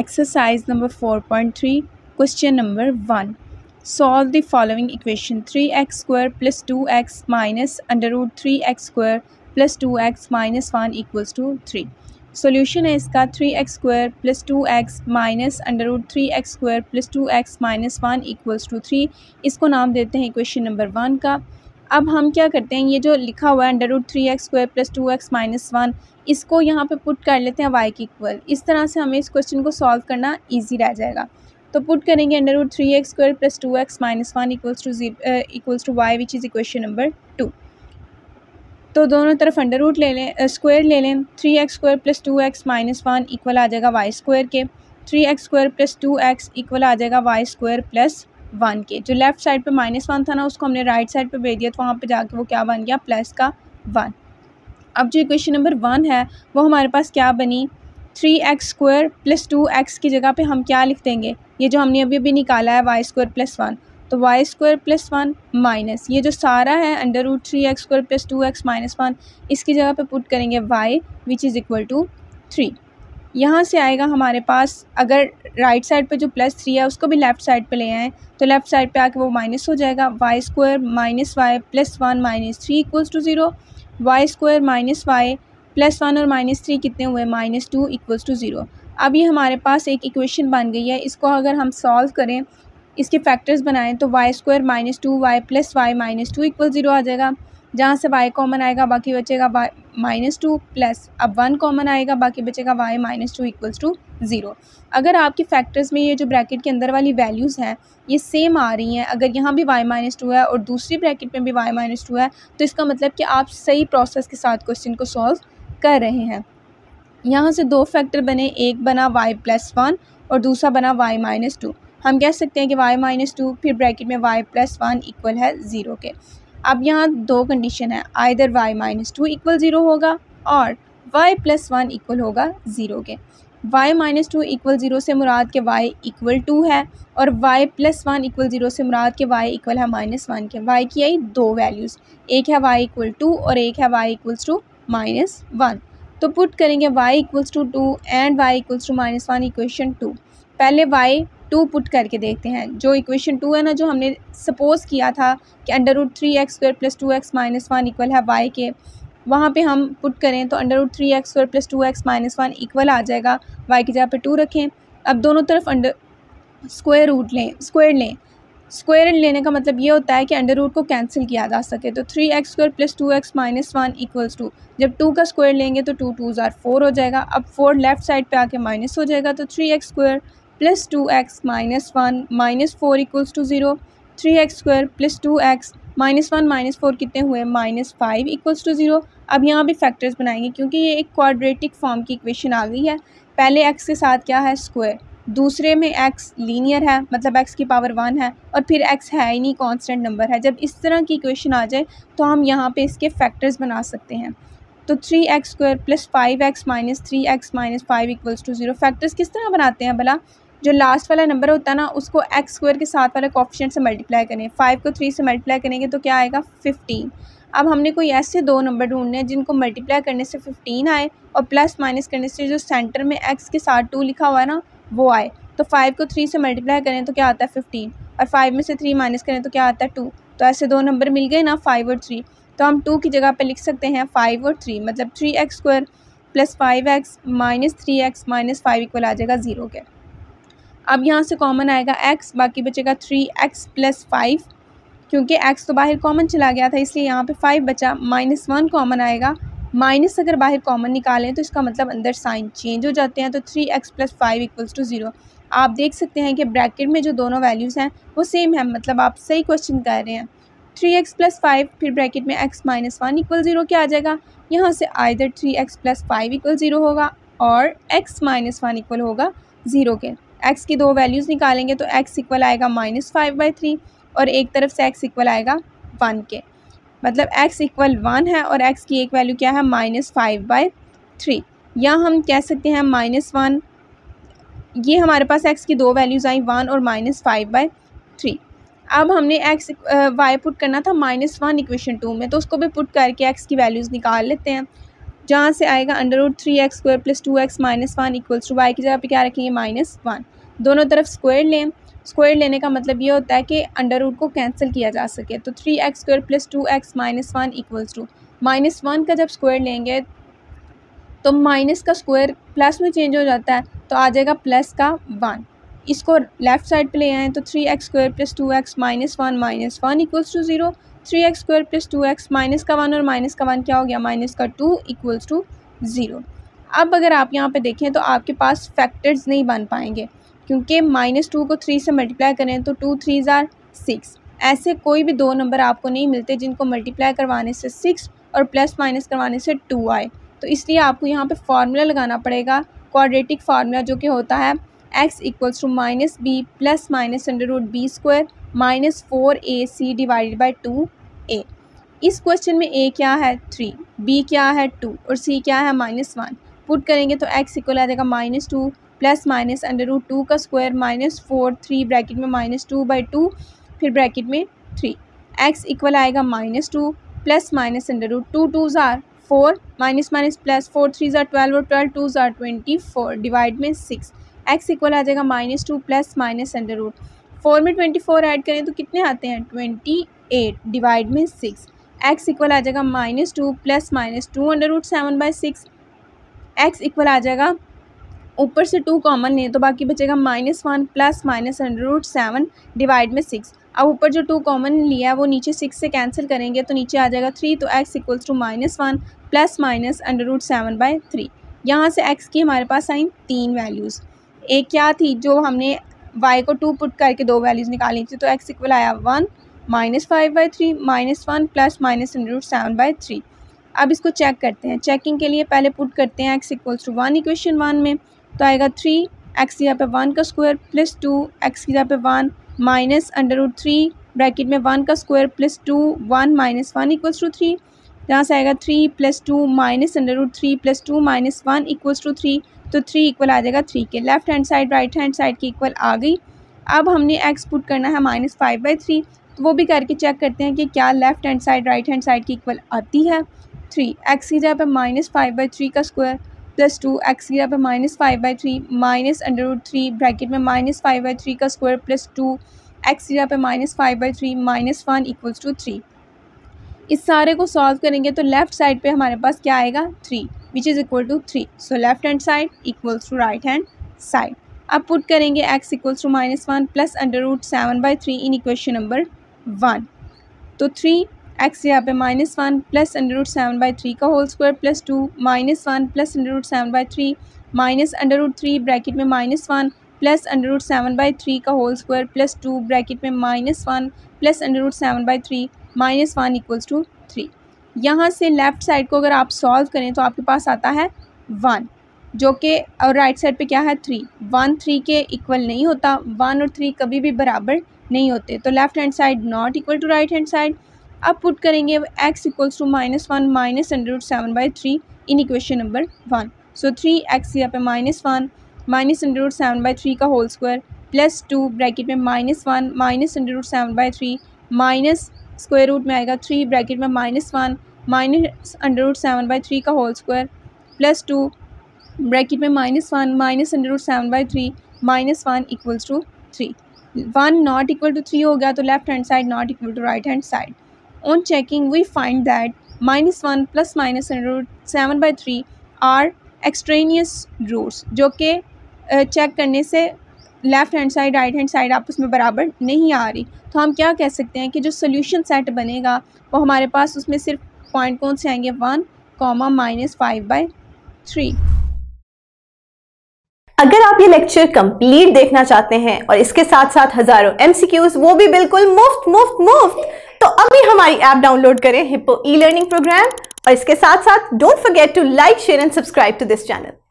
Exercise number 4.3, question number 1. Solve the following equation: 3x square plus 2x minus under root 3x square plus 2x minus 1 equals to 3. Solution है इसका 3x square plus 2x minus under root 3x square plus 2x minus 1 equals to 3. इसको नाम देते हैं equation number 1 का. अब हम क्या करते हैं, ये जो लिखा हुआ है under root 3x² plus 2x minus 1, इसको यहाँ पे पुट कर लेते हैं y के इक्वल. इस तरह से हमें इस क्वेश्चन को सॉल्व करना इजी रह जाएगा. तो पुट करेंगे under root 3x² plus 2x minus 1 equals to y which is equation number 2. तो दोनों तरफ अंडर रूट ले लें, स्क्वायर ले लें. 3x² plus 2x minus 1 equal आ जाएगा वाई स्क्वायर के. 3x² प्लस 2x इक्वल आ जाएगा वाई स्क्वायर प्लस 1 के. जो लेफ़्ट साइड पे -1 था ना, उसको हमने राइट साइड पे भेज दिया, तो वहाँ पे जाके वो क्या बन गया, प्लस का 1. अब जो इक्वेशन नंबर 1 है वो हमारे पास क्या बनी, 3x² प्लस 2x की जगह पे हम क्या लिख देंगे, ये जो हमने अभी अभी निकाला है y² प्लस 1. तो y² प्लस 1 माइनस ये जो सारा है under root 3x² plus 2x minus 1, इसकी जगह पे पुट करेंगे y which is equal to 3. यहाँ से आएगा हमारे पास, अगर राइट साइड पे जो प्लस 3 है उसको भी लेफ़्ट साइड पे ले आएँ तो लेफ़्ट साइड पे आके वो माइनस हो जाएगा. Y square minus y plus 1 minus 3 equals to 0. Y square minus y plus 1 और माइनस 3 कितने हुए, माइनस 2 इक्वल्स टू 0. अब ये हमारे पास एक इक्वेशन बन गई है. इसको अगर हम सॉल्व करें, इसके फैक्टर्स बनाएँ, तो y square minus 2 y plus y minus 2 equal 0 आ जाएगा. जहाँ से y कॉमन आएगा, बाकी बचेगा y माइनस 2 प्लस, अब 1 कॉमन आएगा, बाकी बचेगा y माइनस 2 इक्वल्स टू 0. अगर आपके फैक्टर्स में ये जो ब्रैकेट के अंदर वाली वैल्यूज़ हैं ये सेम आ रही हैं, अगर यहाँ भी y माइनस 2 है और दूसरी ब्रैकेट में भी y माइनस 2 है, तो इसका मतलब कि आप सही प्रोसेस के साथ क्वेश्चन को सॉल्व कर रहे हैं. यहाँ से 2 फैक्टर बने, एक बना y प्लस 1 और दूसरा बना y माइनस 2. हम कह सकते हैं कि y माइनस 2 फिर ब्रैकेट में y प्लस 1 इक्वल है 0 के. अब यहाँ 2 कंडीशन है, आइदर y माइनस 2 इक्वल 0 होगा और y प्लस 1 इक्वल होगा 0 के. y माइनस 2 इक्वल 0 से मुराद के y इक्वल 2 है और y प्लस 1 इक्वल 0 से मुराद के y इक्वल है माइनस 1 के. y की आई 2 वैल्यूज़, एक है y इक्वल 2 और एक है y इक्वल्स टू माइनस 1. तो पुट करेंगे y equals to 2 and y equals to minus 1 equation 2. पहले y 2 पुट करके देखते हैं. जो इक्वेशन 2 है ना, जो हमने सपोज़ किया था कि under root 3x² plus 2x minus 1 equal है y के, वहाँ पे हम पुट करें तो under root 3x² plus 2x minus 1 equal आ जाएगा, y की जगह पे 2 रखें. अब दोनों तरफ अंडर स्क्वायर रूट लें, स्क्वायर लेने का मतलब ये होता है कि अंडर रूट को कैंसिल किया जा सके. तो 3x² plus 2x minus 1 equals to, जब 2 का स्क्वायर लेंगे तो 2 2 4 हो जाएगा. अब 4 लेफ़्ट साइड पे आके माइनस हो जाएगा, तो 3x² plus 2x minus 1 minus 4 equals to 0. 3x² plus 2x minus 1 minus 4 कितने हुए, माइनस 5 इक्वल्स टू 0. अब यहाँ भी फैक्टर्स बनाएंगे क्योंकि ये एक क्वाड्रेटिक फॉर्म की इक्वेशन आ गई है. पहले x के साथ क्या है, स्क्वायर, दूसरे में x लीनियर है मतलब x की पावर 1 है, और फिर x है ही नहीं, कांस्टेंट नंबर है. जब इस तरह की इक्वेशन आ जाए तो हम यहाँ पे इसके फैक्टर्स बना सकते हैं. तो 3x² plus 5x minus 3x minus 5 equals to 0. Factors किस तरह बनाते हैं भला, जो लास्ट वाला नंबर होता है ना, उसको एक्स स्क्वायर के साथ वाला कोएफिशिएंट से मल्टीप्लाई करें. 5 को 3 से मल्टीप्लाई करेंगे तो क्या आएगा, 15. अब हमने कोई ऐसे 2 नंबर ढूंढने हैं जिनको मल्टीप्लाई करने से 15 आए और प्लस माइनस करने से जो सेंटर में एक्स के साथ 2 लिखा हुआ है ना, वो आए. तो 5 को 3 से मल्टीप्लाई करें तो क्या आता है, 15, और 5 में से 3 माइनस करें तो क्या आता है, 2. तो ऐसे 2 नंबर मिल गए ना, 5 और 3. तो हम 2 की जगह पे लिख सकते हैं 5 और 3, मतलब 3x² plus 5x minus 3x minus 5 equal आ जाएगा 0 के. अब यहाँ से कॉमन आएगा x, बाकी बचेगा 3x प्लस 5, क्योंकि x तो बाहर कॉमन चला गया था इसलिए यहाँ पे 5 बचा, माइनस 1 कॉमन आएगा, माइनस अगर बाहर कॉमन निकालें तो इसका मतलब अंदर साइन चेंज हो जाते हैं. तो 3x प्लस 5 इक्वल्स टू 0. आप देख सकते हैं कि ब्रैकेट में जो दोनों वैल्यूज़ हैं वो सेम है, मतलब आप सही क्वेश्चन कर रहे हैं. 3x प्लस 5 फिर ब्रैकेट में x माइनस 1 इक्वल 0 क्या आ जाएगा, यहाँ से आइदर 3x प्लस 5 इक्वल 0 होगा और x माइनस 1 इक्वल होगा 0 के. x की 2 वैल्यूज़ निकालेंगे तो x इक्वल आएगा माइनस 5/3 और एक तरफ से x इक्वल आएगा 1 के, मतलब x इक्वल 1 है और x की एक वैल्यू क्या है, माइनस 5/3, या हम कह सकते हैं माइनस 1. ये हमारे पास x की 2 वैल्यूज़ आई, 1 और माइनस 5/3. अब हमने x y पुट करना था माइनस 1 इक्वेशन 2 में, तो उसको भी पुट करके x की वैल्यूज़ निकाल लेते हैं. जहाँ से आएगा under root 3x² plus 2x minus 1 equals to y की जगह पे क्या रखेंगे माइनस 1। दोनों तरफ स्क्वायर लें, स्क्वायर लेने का मतलब ये होता है कि अंडर रूट को कैंसिल किया जा सके। तो 3x² plus 2x minus 1 equals to minus 1 का जब स्क्वायर लेंगे तो माइनस का स्क्वायर प्लस में चेंज हो जाता है तो आ जाएगा प्लस का 1। इसको लेफ्ट साइड पे ले आएँ तो 3x² plus 2x minus 1 equals to 0। 3x² plus 2x minus का 1 और माइनस का 1 क्या हो गया माइनस का 2 इक्वल्स टू 0। अब अगर आप यहाँ पे देखें तो आपके पास फैक्टर्स नहीं बन पाएंगे क्योंकि माइनस 2 को 3 से मल्टीप्लाई करें तो 2 3 6। ऐसे कोई भी दो नंबर आपको नहीं मिलते जिनको मल्टीप्लाई करवाने से 6 और प्लस माइनस करवाने से 2 आए। तो इसलिए आपको यहाँ पे फार्मूला लगाना पड़ेगा क्वाड्रेटिक फार्मूला जो कि होता है x equals to minus B plus minus under root B square minus 4ac divided by 2a। इस क्वेश्चन में a क्या है 3, b क्या है 2 और c क्या है माइनस 1। पुट करेंगे तो x इक्वल आ जाएगा minus 2 plus minus under root 2 का स्क्वायर माइनस 4 3 ब्रैकेट में माइनस 2 बाई 2 फिर ब्रैकेट में 3। x इक्वल आएगा minus 2 plus minus under root 2 2 ज़ार 4 माइनस माइनस प्लस 4 3 ज़ार 12 और 12 2 ज़ार 24 डिवाइड में 6। x इक्वल आ जाएगा minus 2 plus minus under root 4 में 24 ऐड करें तो कितने आते हैं 28 डिवाइड में 6। x इक्वल आ जाएगा minus 2 plus minus 2 under root 7 by 6। x equal आ जाएगा ऊपर से 2 कॉमन लें तो बाकी बचेगा minus 1 plus minus under root 7 divide में 6। अब ऊपर जो 2 कॉमन लिया है वो नीचे 6 से कैंसिल करेंगे तो नीचे आ जाएगा 3। तो x equals to minus 1 plus minus under root 7 by 3। यहाँ से x की हमारे पास आई 3 वैल्यूज़। एक क्या थी जो हमने y को 2 पुट करके 2 वैल्यूज़ निकाली थी तो x इक्वल आया 1 minus 5 by 3 minus 1 plus minus under root 7 by 3। अब इसको चेक करते हैं। चेकिंग के लिए पहले पुट करते हैं x इक्वल्स टू 1 इक्वेशन 1 में तो आएगा 3x की जगह पे 1 का स्क्वायर प्लस 2x की जगह पे 1 माइनस अंडर रूट 3 ब्रैकेट में 1 का square plus 2 1 minus 1 equals to 3। जहाँ से आएगा 3 plus 2 minus under root 3 plus 2 minus 1 equals to 3। तो 3 इक्वल आ जाएगा 3 के left hand side right hand side की इक्वल आ गई। अब हमने x पुट करना है माइनस 5 बाई 3 तो वो भी करके चेक करते हैं कि क्या left hand side right hand side की इक्वल आती है। 3x की जगह पर माइनस 5 बाई 3 का स्क्वायर प्लस 2x की जगह पर minus 5 by 3 minus under root 3 bracket में माइनस 5 बाई 3 का स्क्वायर प्लस 2x की जगह पर minus 5 by 3 minus 1 equals to 3। इस सारे को सॉल्व करेंगे तो लेफ्ट साइड पे हमारे पास क्या आएगा 3 which is equal to 3। So left hand side equals to right hand side. अब पुट करेंगे x equals to minus 1 plus under root 7 by 3 in equation number 1। तो 3x यहाँ पे minus 1 plus under root 7 by 3 का whole square plus 2 minus 1 plus under root 7 by 3 minus under root 3 bracket में minus 1 plus under root 7 by 3 का whole square plus 2 bracket में minus 1 plus under root 7 by 3 minus 1 equals to 3। यहाँ से left side को अगर आप solve करें तो आपके पास आता है 1 जो कि और राइट साइड पे क्या है 3। 1 3 के इक्वल नहीं होता, 1 और 3 कभी भी बराबर नहीं होते तो left hand side not equal to right hand side. अब पुट करेंगे x equals to minus 1 minus under root 7 by 3 in equation number 1। So 3x यहाँ पे minus 1 minus under root 7 by 3 का होल स्क्वायर प्लस 2 ब्रैकेट में minus 1 minus under root 7 by 3 minus square root में आएगा 3 bracket में minus 1 minus under root 7 by 3 का whole square plus 2 bracket में minus 1 minus under root 7 by 3 minus 1 equals to 3। 1 not equal to 3 हो गया तो left hand side not equal to right hand side. On checking we find that minus 1 plus minus under root 7 by 3 are extraneous roots जो कि check करने से left hand side right hand side आपस में बराबर नहीं आ रही। तो हम क्या कह सकते हैं कि जो सोल्यूशन सेट बनेगा वो हमारे पास उसमें सिर्फ पॉइंट कौन से आएंगे 1, माइनस 5 बाई 3। अगर आप ये लेक्चर कंप्लीट देखना चाहते हैं और इसके साथ साथ हज़ारों MCQs वो भी बिल्कुल मुफ्त तो अभी हमारी ऐप डाउनलोड करें हिप्पो ई लर्निंग प्रोग्राम और इसके साथ साथ don't forget to like share and subscribe to this channel.